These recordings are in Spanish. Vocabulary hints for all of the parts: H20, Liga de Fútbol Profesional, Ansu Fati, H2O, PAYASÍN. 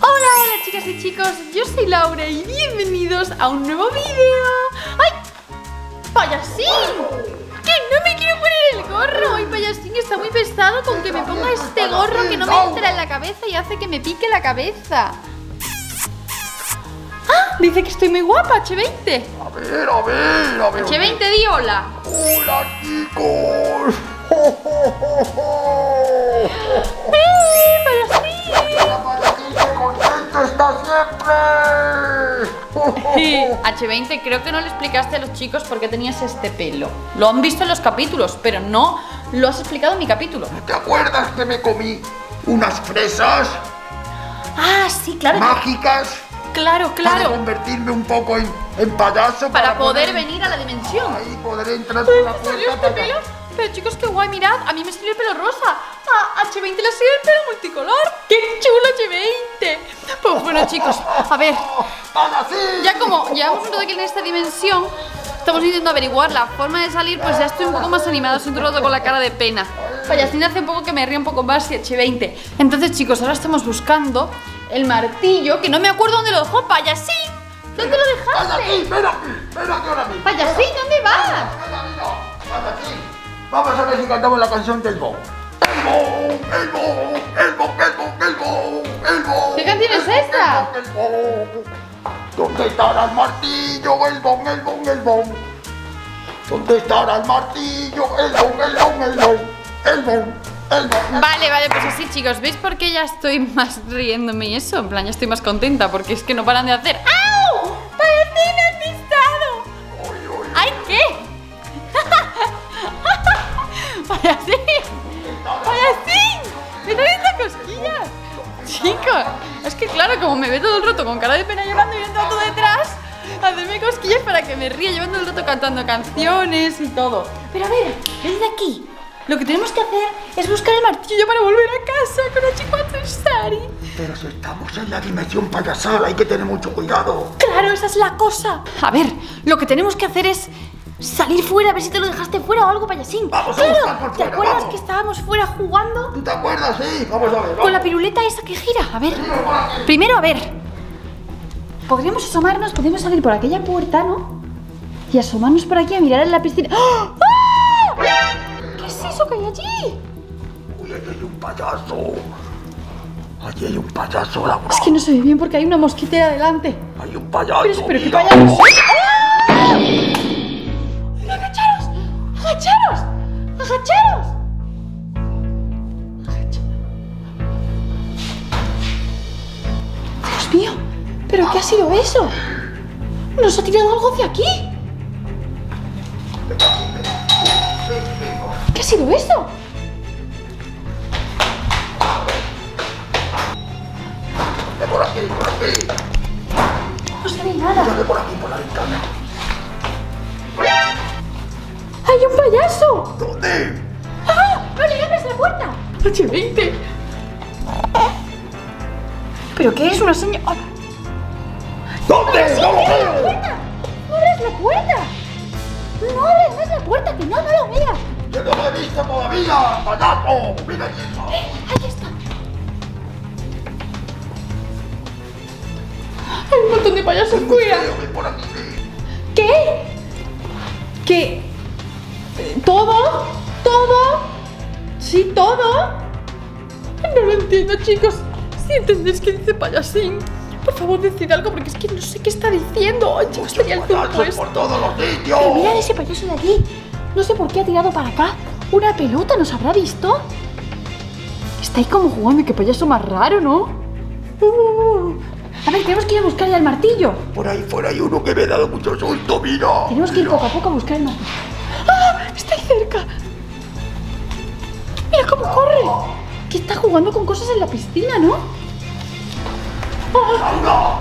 Hola chicas y chicos, yo soy Laura y bienvenidos a un nuevo vídeo. ¡Ay! ¡Payasín! ¡Que no me quiero poner el gorro! Hoy Payasín está muy pesado con que me ponga este gorro que no me entra en la cabeza y hace que me pique la cabeza. ¡Ah! Dice que estoy muy guapa, H20. A ver. H20, di hola. ¡Hola, chicos! H20, creo que no le explicaste a los chicos por qué tenías este pelo. Lo han visto en los capítulos, pero no lo has explicado en mi capítulo. ¿Te acuerdas que me comí unas fresas? Ah, sí, claro. Mágicas. Claro. Para convertirme un poco en payaso. Para poder venir a la dimensión. Ahí poder entrar por la puerta. ¿Este pelo? Pero chicos, qué guay, mirad. A mí me salió el pelo rosa. A H20 le salió el pelo multicolor. ¡Qué chulo, H20! Pues bueno, chicos, a ver. Ya como llevamos un rato aquí en esta dimensión, estamos intentando averiguar la forma de salir, pues ya estoy un poco más animada, soy un rato con la cara de pena. Payasín hace un poco que me ríe un poco más y H20. Entonces, chicos, ahora estamos buscando el martillo, que no me acuerdo dónde lo dejó. ¡Payasín! ¿Dónde lo dejaste? ¡Payasín, ven aquí ahora mismo! ¡Payasín, dónde vas! Vamos a ver si cantamos la canción del bow. ¡El bow! ¡El bow! ¡El bow! ¡El bow! ¡El bow! ¿Qué canción es esta? ¡El bow! ¿Dónde estará el martillo? ¡El bow! ¡El bow! ¡El bow! ¿Dónde estará el martillo? ¡El bow! ¡El bow! ¡El bow! ¡El bow! Vale, pues así chicos, ¿veis por qué ya estoy más riéndome y eso? En plan, ya estoy más contenta porque es que no paran de hacer. ¡Au! ¡Parece despistado! ¡Ay, qué! ¡Payasín! ¡Me está viendo cosquillas! Chicos, es que claro, como me ve todo el rato con cara de pena llorando y viendo todo detrás, hacerme cosquillas para que me ría, llevando el rato cantando canciones y todo. Pero a ver, ven de aquí. Lo que tenemos que hacer es buscar el martillo para volver a casa con H2O. Pero si estamos en la dimensión payasal, hay que tener mucho cuidado. Claro, esa es la cosa. A ver, lo que tenemos que hacer es salir fuera, a ver si te lo dejaste fuera o algo, Payasín. Vamos, claro, a buscar por fuera. ¿Te acuerdas que estábamos fuera jugando? ¿Te acuerdas? Sí, vamos a ver. Vamos. Con la piruleta esa que gira. A ver, primero, a ver. Podríamos asomarnos, podríamos salir por aquella puerta, ¿no? Y asomarnos por aquí a mirar en la piscina. ¡Ah! ¡Ah! ¿Qué es eso que hay allí? Uy, aquí hay un payaso. Allí hay un payaso, Laura. Es que no se ve bien porque hay una mosquitera delante. Hay un payaso. Pero ¿qué payaso? ¡Ah! ¡Agacharos! ¡Agacharos! ¡Agacharos! ¡Dios mío! ¿Pero qué ha sido eso? ¿Nos ha tirado algo hacia aquí? ¿Qué ha sido eso? Por aquí. No se ve nada. Mírale por aquí, por la ventana. ¡Hay un payaso! ¿Dónde? ¡Ah! ¡No le abres la puerta! ¡H20! ¿Pero qué es? ¿Una señal? Oh. ¿Dónde? ¡No, sí, no lo veo! ¡No abres la puerta! ¡No abres la puerta! ¡Que no lo veas! ¡Que no lo he visto todavía! ¡Payaso! ¡Mira aquí! ¡Ahí está! ¡Hay un montón de payasos! ¡Cuida! ¿Qué? ¿Qué? ¿Todo? ¿Todo? ¿Sí, todo? No lo entiendo, chicos. Si entendéis que dice Payasín, por favor, decid algo, porque es que no sé qué está diciendo. ¡Ay, chicos, tenía el tiempo esto! ¡Por todos los sitios! Pero mirad ese payaso de aquí. No sé por qué ha tirado para acá una pelota, ¿nos habrá visto? Está ahí como jugando, qué payaso más raro, ¿no? A ver, tenemos que ir a buscarle al martillo. Por ahí fuera hay uno que me ha dado mucho susto, mira. Tenemos que ir poco a poco a buscar el martillo. ¡Ah! Está ahí cerca. Mira cómo corre. Que está jugando con cosas en la piscina, ¿no? ¡Ah!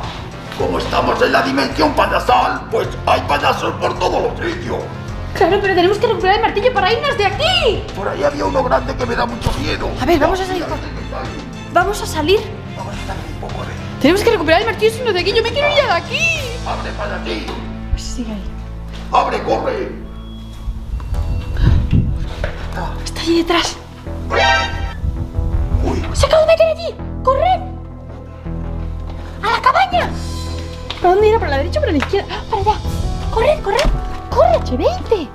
Como estamos en la dimensión payasal, pues hay payasos por todos los sitios. Claro, pero tenemos que recuperar el martillo para irnos de aquí. Por ahí había uno grande que me da mucho miedo. A ver, vamos a salir. Vamos a salir un poco, a ver. Tenemos que recuperar el martillo, sino de aquí. Yo me quiero ir de aquí. ¡Abre para ti! Pues sigue ahí. ¡Abre, corre! Está allí detrás. tira para la derecha, para la izquierda. ¡Ah, para allá! ¡Corre, corre! ¡Corre, che! ¡Vente!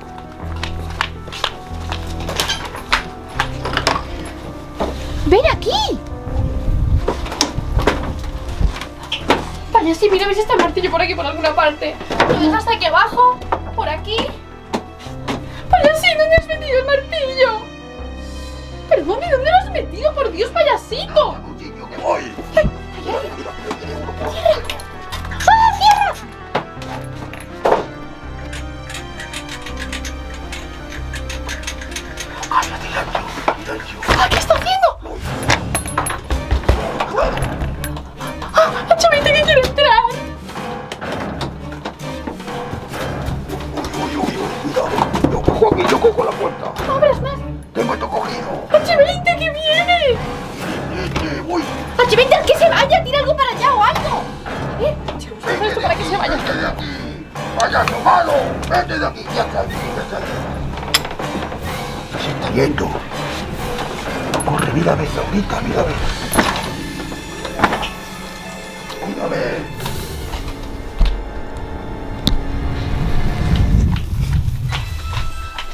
¡Ven aquí! Payasín, mira, ¿ves este martillo por aquí, por alguna parte? ¿Lo dejaste aquí abajo? ¿Por aquí? Payasín, ¿dónde has metido el martillo? Perdón, ¿y dónde lo has metido? ¡Por Dios, payasito! ¡Que voy! ¡Ay!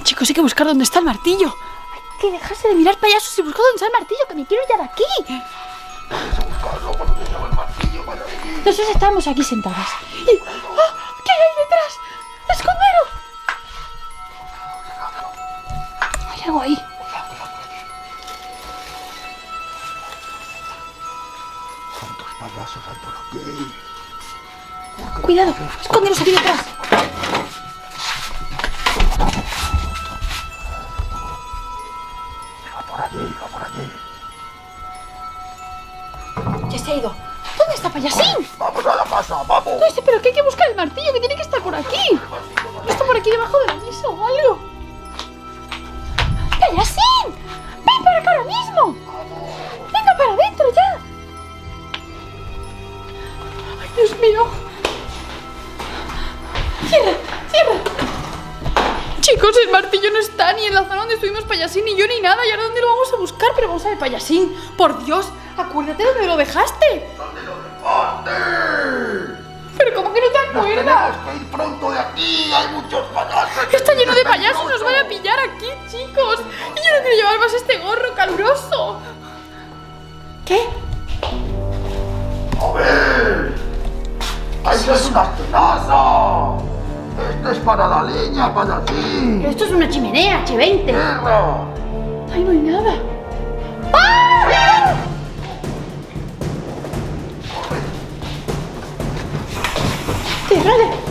Chicos, hay que buscar dónde está el martillo. Hay que dejarse de mirar payasos y buscar dónde está el martillo, que me quiero ya de aquí. Nosotros estamos aquí sentadas. Y... ¡Ah! ¿Qué hay detrás? ¡Escondero! Hay algo ahí. ¿Cuántos payasos hay por aquí? Cuidado, esconderos aquí detrás. Ya se ha ido. ¿Dónde está Payasín? Vamos a la casa, vamos. No sé, pero que hay que buscar el martillo, que tiene que estar por aquí. ¿No está por aquí debajo de la mesa o algo? ¡Payasín! ¡Ven para acá ahora mismo! ¡Venga para adentro ya! ¡Ay, Dios mío! ¡Cierra, cierra! Chicos, el martillo no está ni en la zona donde estuvimos Payasín ni yo ni nada. ¿Y ahora dónde lo vamos a buscar? Pero vamos a ver, Payasín, por Dios, acuérdate dónde lo dejaste. ¿Dónde lo dejaste? Pero ¿cómo que no te acuerdas? Tenemos que ir pronto de aquí, hay muchos payasos. Está lleno de payasos, nos van a pillar aquí, chicos. Y yo no quiero llevar más este gorro caluroso. ¿Qué? A ver, hay que hacer unas tenazas. Esto es para la leña, para ti. Pero esto es una chimenea, H20. ¡Mierda! Ay, no hay nada. ¡Ah!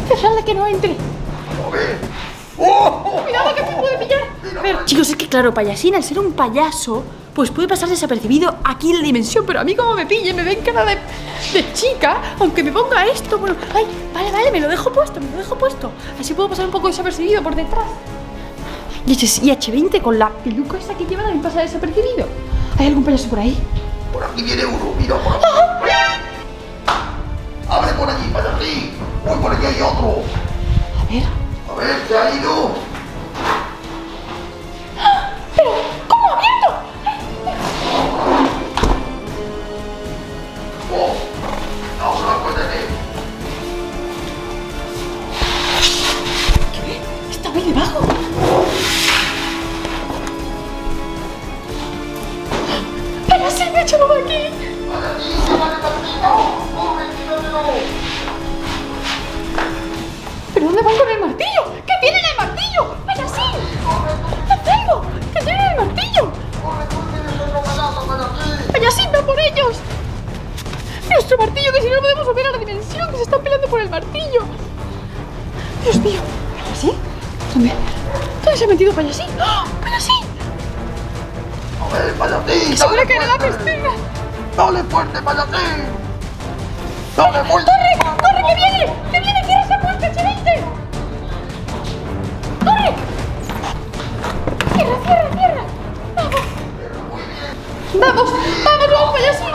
Cerrale, que no entre. Cuidado, que te puede pillar. Pero, chicos, es que claro, Payasín, al ser un payaso, pues puede pasar desapercibido aquí en la dimensión. Pero a mí como me pillen, me ven cara de chica, aunque me ponga esto. Bueno, ay, vale, vale, me lo dejo puesto, me lo dejo puesto. Así puedo pasar un poco desapercibido por detrás. Y H20 con la peluca esa que lleva también pasa desapercibido. ¿Hay algún payaso por ahí? Por aquí viene uno, mira, por aquí. Abre por allí, para ti. Uy, por aquí hay otro. A ver, se ha ido. Pero, ¿cómo ha abierto? Ahora cuéntame. ¿Qué? Está ahí debajo. Pero sí, me ha echado de aquí. Para ti, se va de camino. ¿Pero dónde van con el martillo? ¡Que tienen el martillo! ¡Vaya así! ¡Lo tengo! ¡Que tienen el martillo! ¡Vaya así, va por ellos! ¡Nuestro martillo, que si no podemos volver a la dimensión! ¡Que se están peleando por el martillo! ¡Dios mío! ¿Payasín? ¿Dónde se ha metido Payasín? ¡Oh! ¡Payasín! ¡A ver, Payasín! ¡Se puede caer en la pestaña! ¡Dale fuerte, Payasín! ¡Corre, corre, que viene! ¡Que viene! ¡Cierra esa puerta, H20! ¡Corre! ¡Cierra, cierra, cierra! ¡Vamos! ¡Vamos, vamos, vamos, Payasín!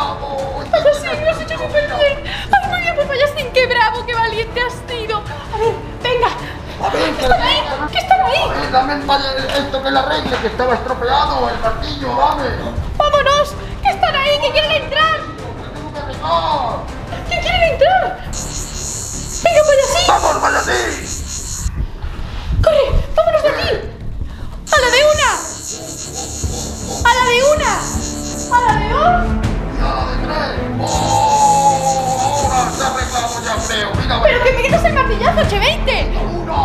¡Payasín, lo has hecho súper bien! ¡Ay, muy bien, Payasín! ¡Qué bravo, qué valiente has sido! A ver, venga. A ver, ¿están ahí? ¿Qué están ahí? A ver, dame esto que la arregle, que estaba estropeado el martillo, dame. ¡Vámonos! ¡Que están ahí, que quieren entrar! ¡Que tengo que arreglar! ¡Que quieren entrar! ¡Venga, ¡Para, amigo! ¡Oh! ¡Se arreglamos ya, feo! ¡Mira! ¡Pero que me quitas el martillazo, H20! ¡No, no!